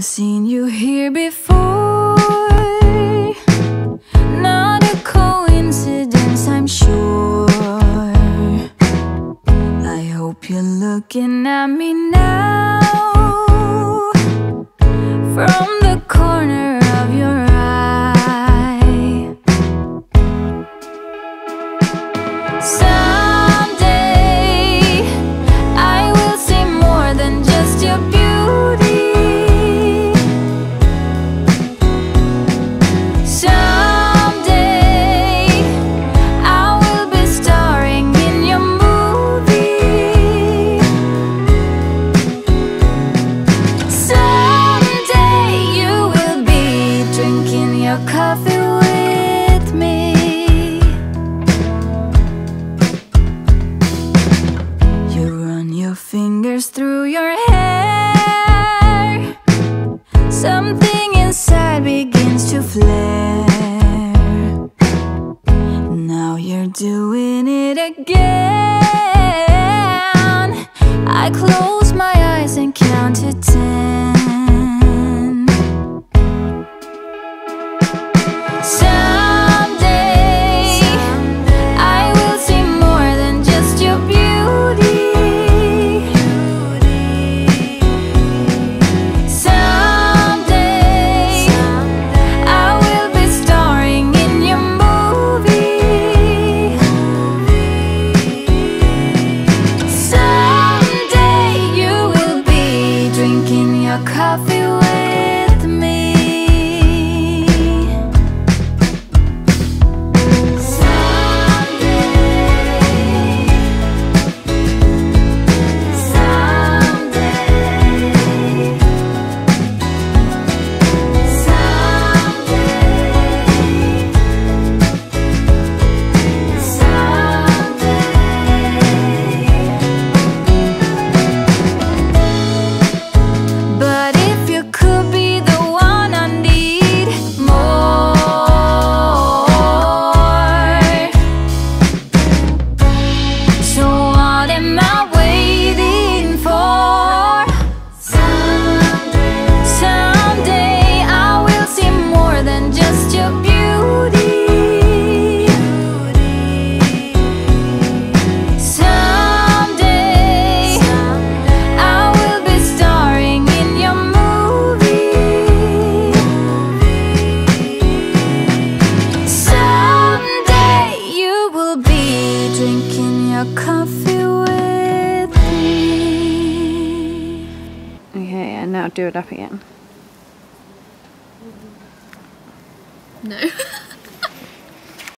I've seen you here before, not a coincidence, I'm sure. I hope you're looking at me now from the corner of your eye. Someday I will see more than just your beauty. Coffee with me. You run your fingers through your hair, something inside begins to flare. Now you're doing it again. I close my eyes and count to 10. Coffee with me. Someday, someday, someday, someday, someday. But could be the one I need more. So what am I waiting for? Someday, someday I will see more than just your beauty. Someday, someday I will be starring in your movie. Drinking your coffee with me. Okay, and now do it up again. No.